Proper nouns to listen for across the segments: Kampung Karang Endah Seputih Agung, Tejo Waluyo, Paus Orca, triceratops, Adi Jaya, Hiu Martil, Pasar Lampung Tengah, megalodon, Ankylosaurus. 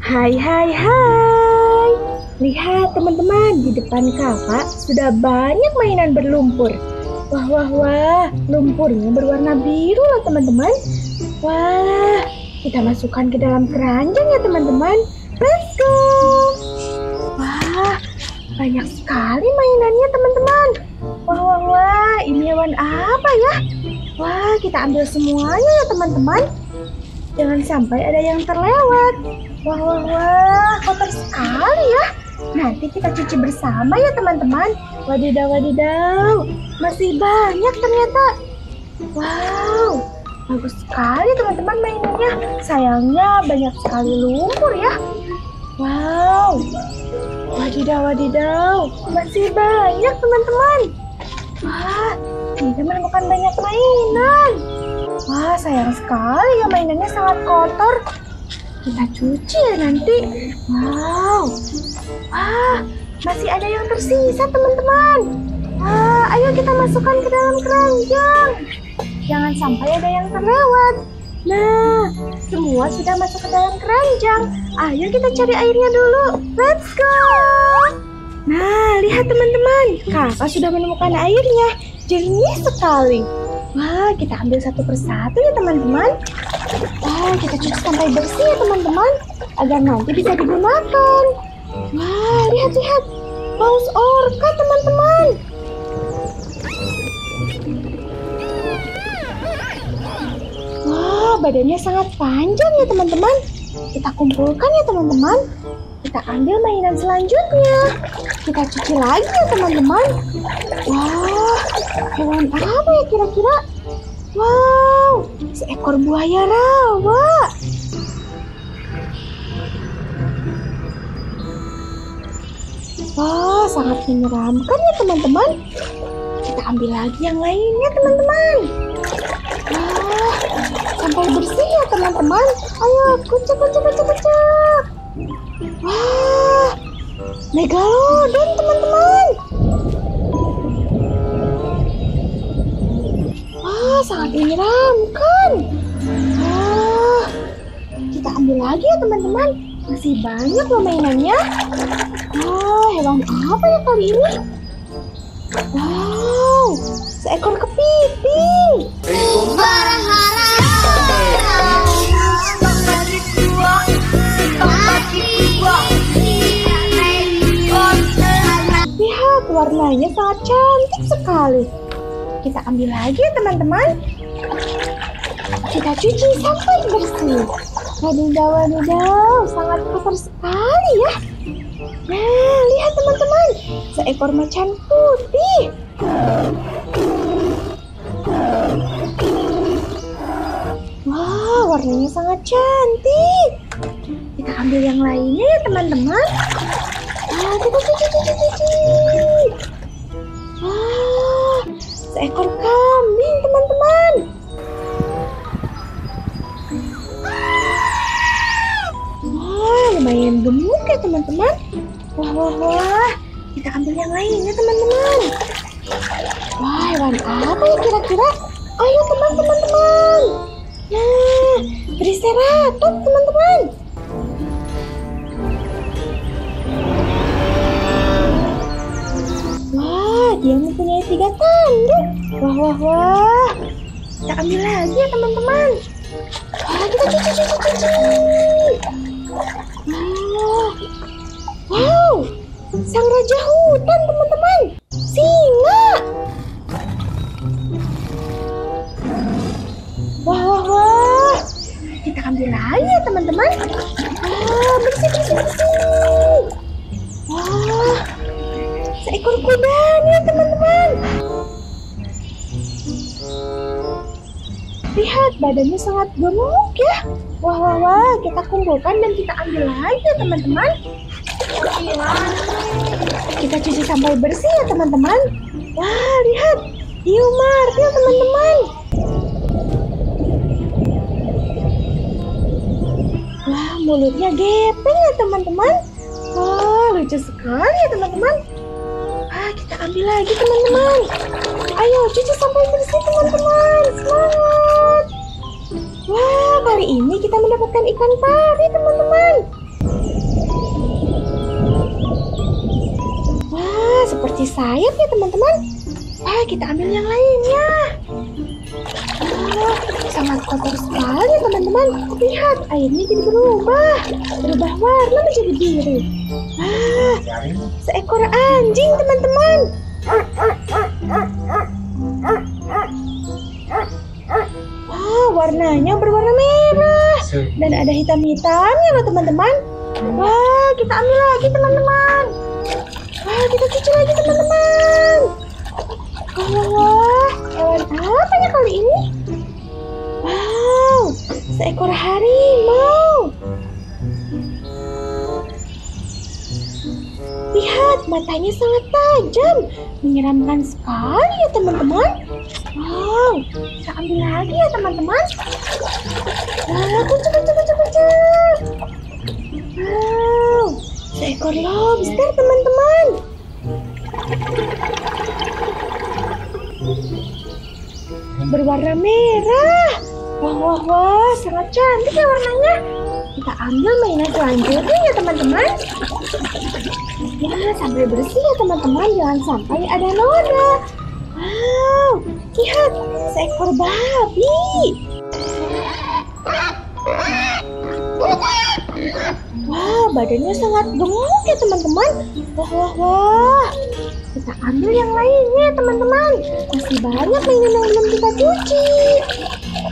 Hai. Lihat teman-teman, di depan kakak sudah banyak mainan berlumpur. Wah, lumpurnya berwarna biru loh teman-teman. Wah, kita masukkan ke dalam keranjang ya teman-teman. Let's go. Wah, banyak sekali mainannya teman-teman. Wah, ini hewan apa ya? Wah, kita ambil semuanya ya teman-teman. Jangan sampai ada yang terlewat. Wah, kotor sekali ya. Nanti kita cuci bersama ya teman-teman. Wadidaw. Masih banyak ternyata. Wow, bagus sekali teman-teman mainannya. Sayangnya banyak sekali lumpur ya. Wow, wadidaw. Masih banyak teman-teman. Wah, ini bukan banyak mainan. Wah, sayang sekali ya, mainannya sangat kotor. Kita cuci ya nanti. Wow. Wah, masih ada yang tersisa teman-teman. Wah, ayo kita masukkan ke dalam keranjang. Jangan sampai ada yang terlewat. Nah, semua sudah masuk ke dalam keranjang. Ayo kita cari airnya dulu. Let's go. Nah, lihat teman-teman, kakak sudah menemukan airnya. Jernih sekali. Wah, kita ambil satu persatu ya teman-teman. Wah, kita cuci sampai bersih ya teman-teman, agar nanti bisa digunakan. Wah, lihat, paus orca teman-teman. Wah, badannya sangat panjang ya teman-teman. Kita kumpulkan ya teman-teman. Kita ambil mainan selanjutnya. Kita cuci lagi ya teman-teman. Wah, hewan apa ya kira-kira? Wow, seekor buaya rawa. Wah, sangat menyeramkan ya teman-teman. Kita ambil lagi yang lainnya teman-teman. Wah, sampai bersih ya teman-teman. Ayo, kucek. Wah, megalodon teman-teman. Wah, sangat menyeramkan. Wah, kita ambil lagi ya teman-teman. Masih banyak loh mainannya. Wah, hewan apa ya kali ini? Wow, seekor kepiting. Lihat, warnanya sangat cantik sekali. Kita ambil lagi ya teman-teman. Kita cuci sampai bersih. Wadidaw, sangat kotor sekali ya. Nah, lihat teman-teman, seekor macan putih. Wah, warnanya sangat cantik. Kita ambil yang lainnya ya teman-teman. Nah, kita cuci. Wah, seekor kambing teman-teman. Wah, lumayan gemuk ya teman-teman. Wah, kita ambil yang lainnya teman-teman. Wah, hewan apa ya kira-kira? Ayo teman-teman. Nah, triceratops teman-teman. Wah, dia mempunyai 3 tanduk. Wah. Kita ambil lagi ya teman-teman. Wah, kita cuci. Wow, sang raja hutan teman-teman. Singa. Wah. Kita ambil lagi ya teman-teman. Wah, bersih. Wah, seekor kudanya teman-teman. Lihat, badannya sangat gemuk ya. Wah, kita kumpulkan dan kita ambil lagi ya teman-teman. Kita cuci sampai bersih ya teman-teman. Wah, lihat, hiu martil teman-teman. Wah, mulutnya gepeng ya teman-teman. Wah, lucu sekali ya teman-teman. Kita ambil lagi teman-teman. Ayo cuci sampai bersih teman-teman. Semangat. Wah, kali ini kita mendapatkan ikan pari, teman-teman. Wah, seperti sayap ya, teman-teman. Wah, kita ambil yang lainnya. Wah, sangat kotor sekali, teman-teman. Lihat, airnya jadi berubah warna menjadi biru. Wah, seekor anjing, teman-teman. Wah, warnanya berwarna merah dan ada hitam-hitamnya loh, teman-teman. Wah, kita ambil lagi, teman-teman. Wah, kita cuci lagi, teman-teman. Wah, hewan apanya kali ini? Wow, seekor harimau. Lihat, matanya sangat tajam, menyeramkan sekali ya, teman-teman. Wow, kita ambil lagi ya, teman-teman. Wow, kucuk. Wow, seekor lobster, teman-teman. Berwarna merah. Wah, sangat cantik ya warnanya. Kita ambil mainan selanjutnya ya, teman-teman. Nah, sampai bersih ya, teman-teman. Jangan sampai ada noda. Wow, lihat, seekor babi. Wah, badannya sangat gemuk ya, teman-teman. Wah. Kita ambil yang lainnya, teman-teman. Masih banyak mainan yang belum kita cuci.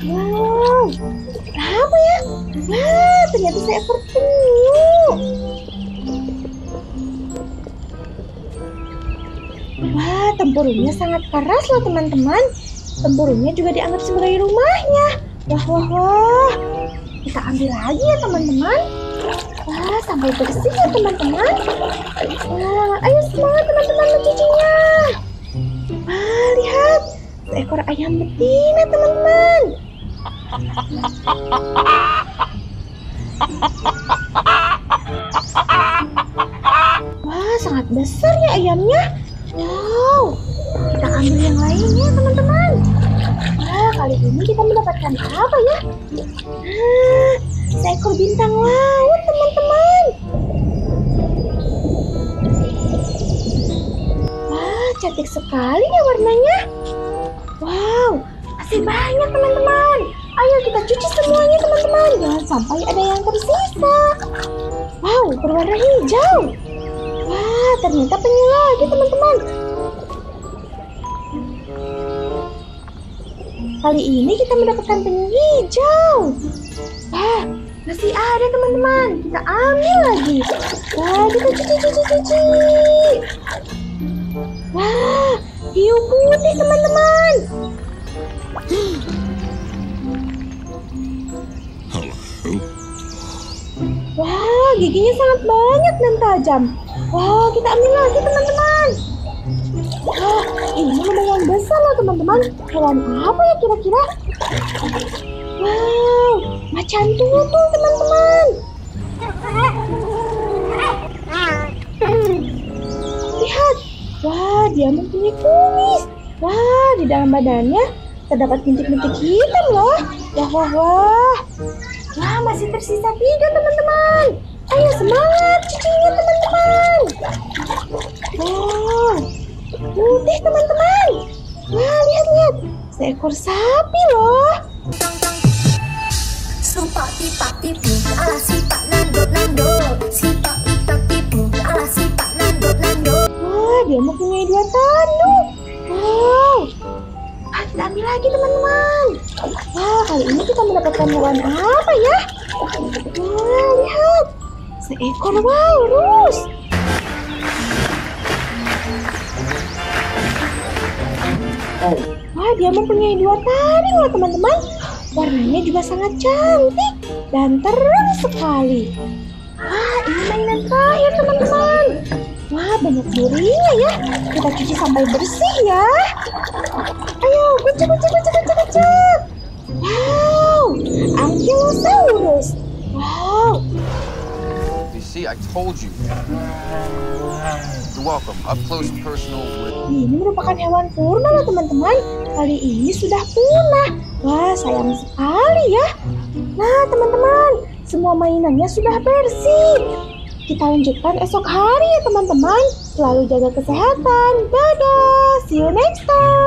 Wow, apa ya? Wah, ternyata seekor penyu. Wah, tempurungnya sangat keras loh, teman-teman. Tempurungnya juga dianggap sebagai rumahnya. Wah. Kita ambil lagi ya, teman-teman. Wah, sampai bersih ya, teman-teman. Wah, ayo semangat, teman-teman, mencucinya. Wah, lihat, seekor ayam betina, teman-teman. Wah, sangat besar ya ayamnya. Wow, kita ambil yang lainnya, teman-teman. Wah, kali ini kita mendapatkan apa ya? Nah, seekor bintang laut, teman-teman. Wah, cantik sekali ya warnanya. Wow, masih banyak, teman-teman. Ayo kita cuci semuanya, teman-teman. Jangan sampai ada yang tersisa. Wow, berwarna hijau. Wah, ternyata penyu lagi, teman-teman. Kali ini kita mendapatkan penyu hijau. Wah, masih ada, teman-teman. Kita ambil lagi. Wah, kita cuci. Wah, hiu putih, teman-teman. Wah, giginya sangat banyak dan tajam. Wah, kita ambil lagi, teman-teman. Wah, ini lumayan besar loh, teman-teman. Hewan apa ya kira-kira? Wow, macan tutul, teman-teman. Lihat, wah, dia mempunyai kumis. Wah, di dalam badannya terdapat bintik-bintik hitam loh. Wah. Wah, masih tersisa 3, teman-teman. Ayo semangat cucinya, teman-teman. Wah, putih, teman-teman. Wah, lihat, seekor sapi loh. Sumpah pipa pipi ala si Pak Nando. Sipak pipa pipi ala si Pak Nando. Wah, dia mempunyai 2 tanduk. Wow. Kita ambil lagi, teman-teman. Wah, kali ini kita mendapatkan hewan apa ya? Wah, lihat, seekor walrus. Wah, dia mempunyai 2 taring loh, teman-teman. Warnanya juga sangat cantik dan terang sekali. Wah, ini mainan terakhir, teman-teman. Wah, banyak durinya ya. Kita cuci sampai bersih ya. Ayo, kucuk. Wow, Ankylosaurus. Wow. See, I told you. You're welcome. Up close and personal. Ini merupakan hewan purna loh teman-teman. Kali ini sudah punah. Wah, sayang sekali ya. Nah teman-teman, semua mainannya sudah bersih. Kita lanjutkan esok hari ya teman-teman. Selalu jaga kesehatan. Dadah. See you next time.